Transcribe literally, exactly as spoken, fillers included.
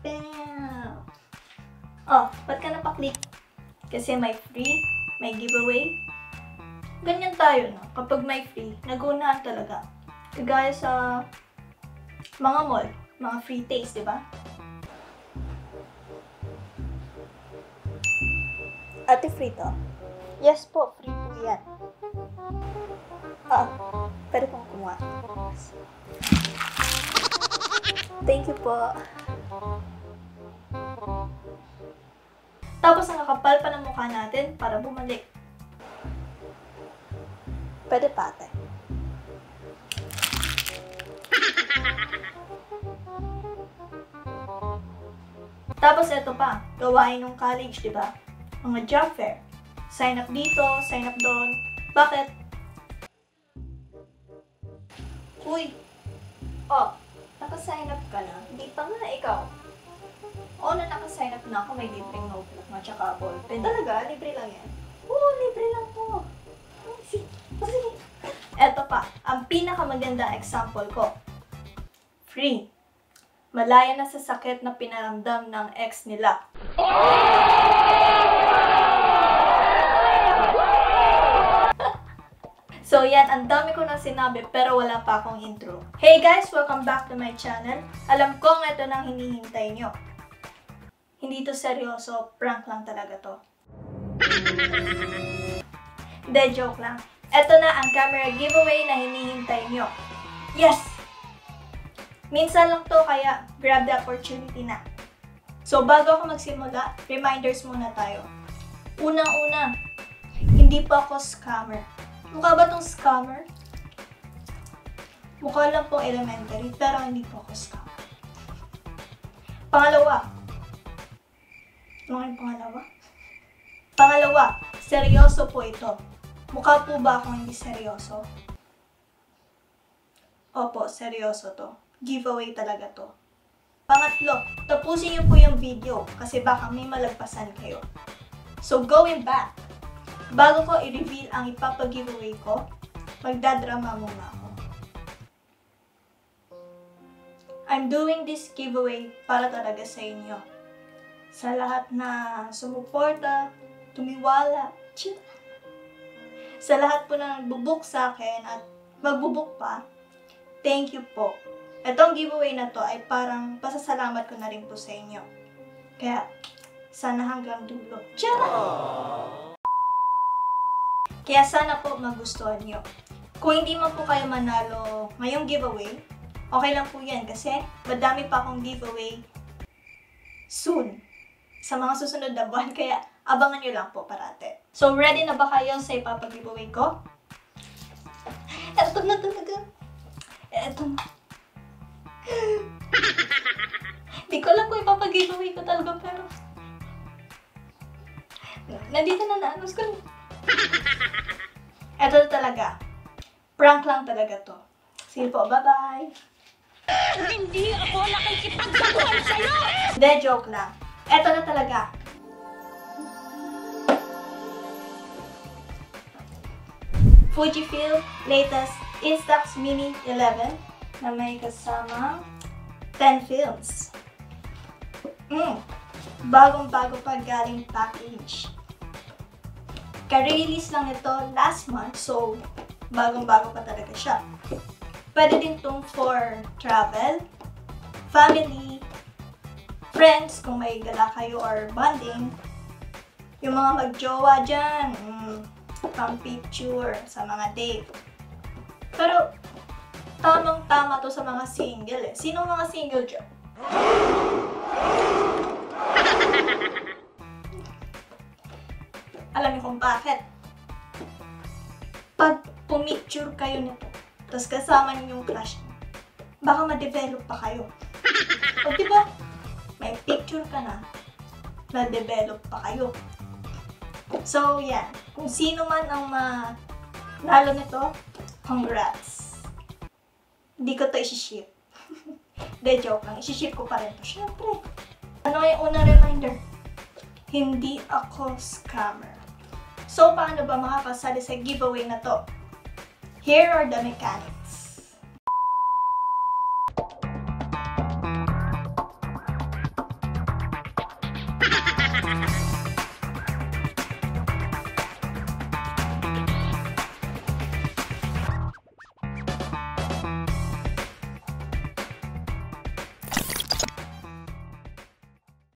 spam. Oh, ba't ka napaklik? Kasi may free, may giveaway. Ganyan tayo, no? Kapag may free, nagunahan talaga. Kagaya sa mga mall, mga free taste, di ba? Ate, free to? Yes po, free po yan. Ah, pwede pong kumuha. Thank you po. Tapos nakakapal pa ng mukha natin para bumalik. Pwede pa, ate. Tapos ito pa, gawain ng college, di ba? Mga job fair. Sign up dito, sign up doon. Bakit? Uy! Oh, naka-sign up ka na? Hindi pa nga ikaw. Oo na, naka-sign up na ako. May libreng notebook na tsaka ballpen. Talaga? Libre lang yan? Oo, libre lang to. Eto pa, ang pinakamaganda example ko. Free. Malaya na sa sakit na pinaramdam ng ex nila. So yan, ang dami ko na sinabi pero wala pa akong intro. Hey guys, welcome back to my channel. Alam kong ito nang hinihintay nyo. Hindi to seryoso, prank lang talaga to. Hindi, joke lang. Ito na ang camera giveaway na hinihintay nyo. Yes! Minsan lang to kaya grab the opportunity na. So bago ako magsimula, reminders muna tayo. Unang-una, hindi pa ako scammer. Mukha ba tong scammer? Mukha lang pong elementary, pero hindi po ako scammer. Pangalawa. Ano yung pangalawa? Pangalawa, seryoso po ito. Mukha po ba akong hindi seryoso? Opo, seryoso to. Giveaway talaga to. Pangatlo, tapusin niyo po yung video kasi baka may malagpasan kayo. So going back. Bago ko i-reveal ang ipapag-giveaway ko, magdadrama muna ako. I'm doing this giveaway para talaga sa inyo. Sa lahat na sumuporta, tumiwala, chill. Sa lahat po na nagbubuk sa akin at magbubuk pa, thank you po. Itong giveaway na to ay parang pasasalamat ko na rin po sa inyo. Kaya, sana hanggang dulo. Chill! Kaya sana po magustuhan nyo. Kung hindi man po kayo manalo ngayong giveaway, okay lang po yan kasi madami pa akong giveaway soon. Sa mga susunod na buwan, kaya abangan nyo lang po parate. So ready na ba kayo sa ipapag-giveaway ko? Eto na talaga. Eto na. Hindi ko alam kung ipapag-giveaway ko talaga pero... Nandito na na-announce ko lang. Eto talaga. Prank lang talaga to. See you po. Bye-bye! Hindi ako nakikipagsaguan sa'yo! Hindi, joke lang. Eto na talaga. Fujifilm latest Instax Mini eleven na may kasama ten films. Mm. Bagong-bago pa galing package. Ka-release lang ito last month, so bagong-bago pa talaga siya. Pwede din itong for travel, family, friends, kung may gala kayo or bonding. Yung mga mag-jowa dyan, mm, pang picture sa mga date. Pero, tamang-tama to sa mga single eh. Sinong mga single dyan? Alam niyo kung bakit. Pag pumicture kayo nito, tapos kasama niyo yung crush niyo, baka ma-develop pa kayo. O diba? May picture ka na, na-develop pa kayo. So, yan. Kung sino man ang manalo nito, congrats. Hindi ko to isi-ship. De, joke lang. Isi-ship ko pa rin to. Siyempre. Ano yung unang reminder? Hindi ako scammer. So, paano ba makakasali sa giveaway na to? Here are the mechanics.